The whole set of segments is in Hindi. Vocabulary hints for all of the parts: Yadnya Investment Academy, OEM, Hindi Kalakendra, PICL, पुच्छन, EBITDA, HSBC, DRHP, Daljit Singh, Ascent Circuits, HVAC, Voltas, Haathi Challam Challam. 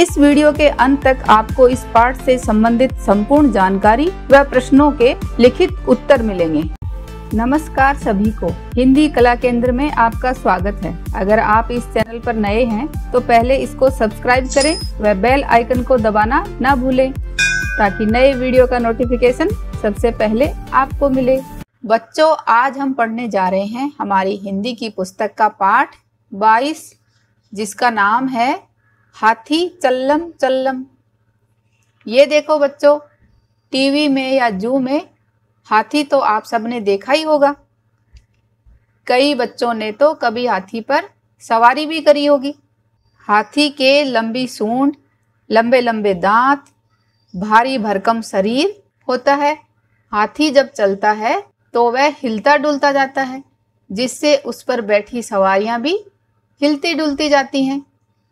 इस वीडियो के अंत तक आपको इस पाठ से संबंधित संपूर्ण जानकारी व प्रश्नों के लिखित उत्तर मिलेंगे। नमस्कार सभी को, हिंदी कला केंद्र में आपका स्वागत है। अगर आप इस चैनल पर नए हैं तो पहले इसको सब्सक्राइब करें व बेल आइकन को दबाना ना भूलें ताकि नए वीडियो का नोटिफिकेशन सबसे पहले आपको मिले। बच्चों, आज हम पढ़ने जा रहे हैं हमारी हिंदी की पुस्तक का पाठ 22 जिसका नाम है हाथी चल्लम चल्लम। ये देखो बच्चों, टीवी में या जू में हाथी तो आप सबने देखा ही होगा। कई बच्चों ने तो कभी हाथी पर सवारी भी करी होगी। हाथी के लंबी सूंड, लंबे लंबे दांत, भारी भरकम शरीर होता है। हाथी जब चलता है तो वह हिलता डुलता जाता है, जिससे उस पर बैठी सवारियां भी हिलती डुलती जाती हैं।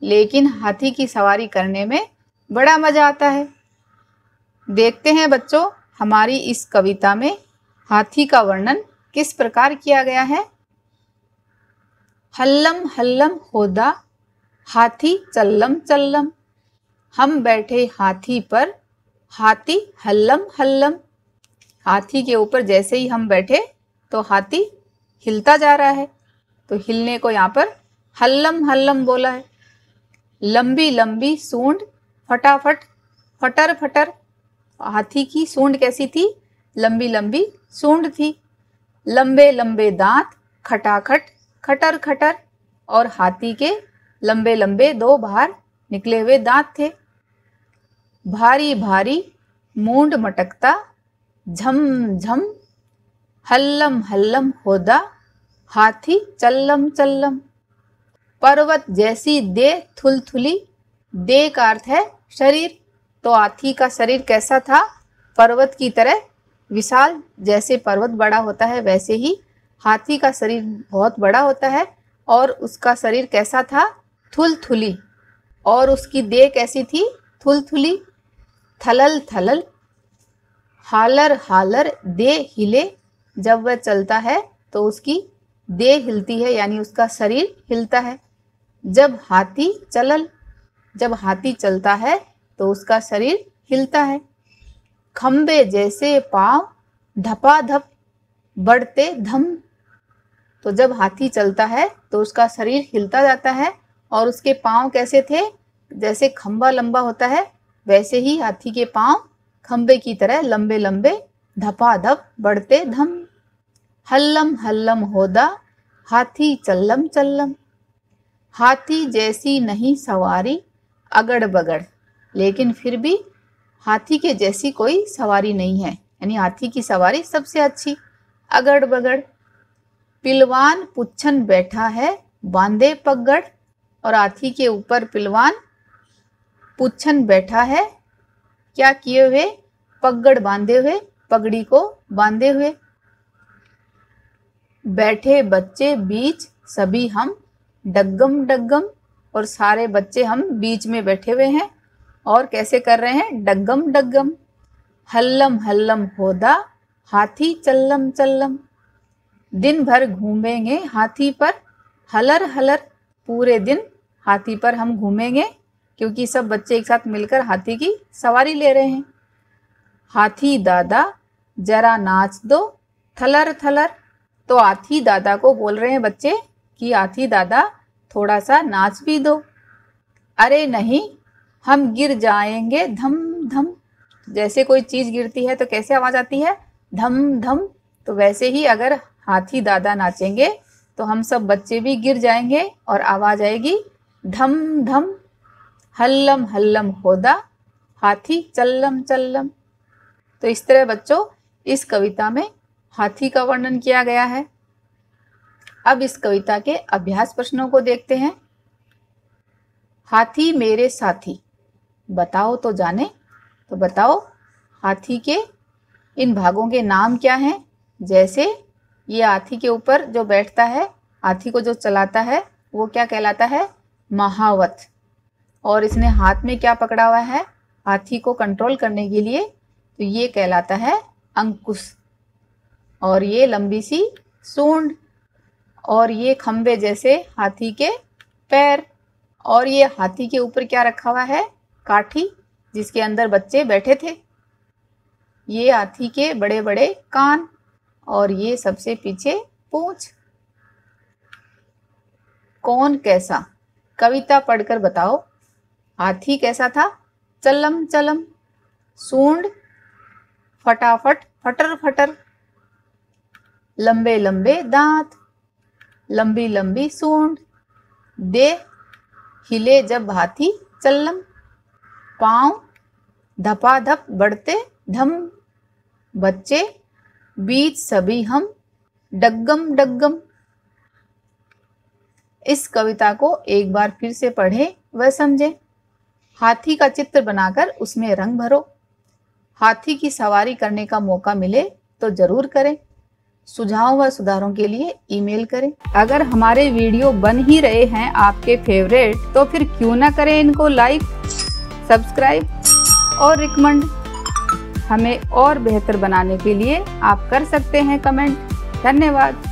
लेकिन हाथी की सवारी करने में बड़ा मज़ा आता है। देखते हैं बच्चों, हमारी इस कविता में हाथी का वर्णन किस प्रकार किया गया है। हल्लम हल्लम होदा हाथी चल्लम चल्लम, हम बैठे हाथी पर हाथी हल्लम हल्लम। हाथी के ऊपर जैसे ही हम बैठे तो हाथी हिलता जा रहा है, तो हिलने को यहाँ पर हल्लम हल्लम बोला है। लंबी लंबी सूंड, फटाफट फटर फटर। हाथी की सूंड कैसी थी? लंबी लंबी सूंड थी। लंबे लंबे दांत, खटाखट खटर खटर। और हाथी के लंबे लंबे दो बाहर निकले हुए दांत थे। भारी भारी मूंड मटकता, झम झम। हल्लम हल्लम होदा हाथी चल्लम चल्लम। पर्वत जैसी दे थुलथुली, दे का अर्थ है शरीर, तो हाथी का शरीर कैसा था? पर्वत की तरह विशाल। जैसे पर्वत बड़ा होता है वैसे ही हाथी का शरीर बहुत बड़ा होता है। और उसका शरीर कैसा था? थुलथुली। और उसकी देह कैसी थी? थुलथुली। थलल थलल, हालर हालर, देह हिले। जब वह चलता है तो उसकी देह हिलती है, यानी उसका शरीर हिलता है। जब हाथी चलल, जब हाथी चलता है तो उसका शरीर हिलता है। खम्बे जैसे पाँव, धपाधप बढ़ते धम। तो जब हाथी चलता है तो उसका शरीर हिलता जाता है। और उसके पाँव कैसे थे? जैसे खम्बा लंबा होता है वैसे ही हाथी के पाँव खम्बे की तरह लंबे लंबे, धपाधप बढ़ते धम। हल्लम हल्लम होदा हाथी चल्लम चल्लम, हाथी जैसी नहीं सवारी अगड़ बगड़। लेकिन फिर भी हाथी के जैसी कोई सवारी नहीं है, यानी हाथी की सवारी सबसे अच्छी, अगड़ बगड़। पिलवान पुच्छन बैठा है बांधे पगड़, और हाथी के ऊपर पिलवान पुच्छन बैठा है, क्या किए हुए? पगड़ बांधे हुए, पगड़ी को बांधे हुए। बैठे बच्चे बीच सभी हम डगम डगम, और सारे बच्चे हम बीच में बैठे हुए हैं और कैसे कर रहे हैं? डगम डगम। हल्लम हल्लम होदा हाथी चल्लम चल्लम, दिन भर घूमेंगे हाथी पर हलर हलर। पूरे दिन हाथी पर हम घूमेंगे क्योंकि सब बच्चे एक साथ मिलकर हाथी की सवारी ले रहे हैं। हाथी दादा जरा नाच दो थलर थलर, तो हाथी दादा को बोल रहे हैं बच्चे कि हाथी दादा थोड़ा सा नाच भी दो। अरे नहीं हम गिर जाएंगे धम धम, जैसे कोई चीज़ गिरती है तो कैसे आवाज़ आती है? धम धम। तो वैसे ही अगर हाथी दादा नाचेंगे तो हम सब बच्चे भी गिर जाएंगे और आवाज़ आएगी धम धम। हल्लम हल्लम होदा हाथी चल्लम चल्लम। तो इस तरह बच्चों इस कविता में हाथी का वर्णन किया गया है। अब इस कविता के अभ्यास प्रश्नों को देखते हैं। हाथी मेरे साथी, बताओ तो जाने। तो बताओ हाथी के इन भागों के नाम क्या हैं? जैसे ये हाथी के ऊपर जो बैठता है, हाथी को जो चलाता है, वो क्या कहलाता है? महावत। और इसने हाथ में क्या पकड़ा हुआ है हाथी को कंट्रोल करने के लिए? तो ये कहलाता है अंकुश। और ये लंबी सी सूंड, और ये खम्बे जैसे हाथी के पैर, और ये हाथी के ऊपर क्या रखा हुआ है, काठी, जिसके अंदर बच्चे बैठे थे। ये हाथी के बड़े बड़े कान और ये सबसे पीछे पूंछ। कौन कैसा? कविता पढ़कर बताओ। हाथी कैसा था? चल्लम चल्लम, सूंड फटाफट फटर फटर, लंबे लंबे दांत, लंबी लंबी सूंड, देह हिले जब हाथी चल्लम, पाँव धपाधप बढ़ते धम, बच्चे बीच सभी हम डग्गम डग्गम। इस कविता को एक बार फिर से पढ़ें व समझें। हाथी का चित्र बनाकर उसमें रंग भरो। हाथी की सवारी करने का मौका मिले तो जरूर करें। सुझाव व सुधारों के लिए ईमेल करें। अगर हमारे वीडियो बन ही रहे हैं आपके फेवरेट, तो फिर क्यों ना करें इनको लाइक, सब्सक्राइब और रिकमेंड। हमें और बेहतर बनाने के लिए आप कर सकते हैं कमेंट। धन्यवाद।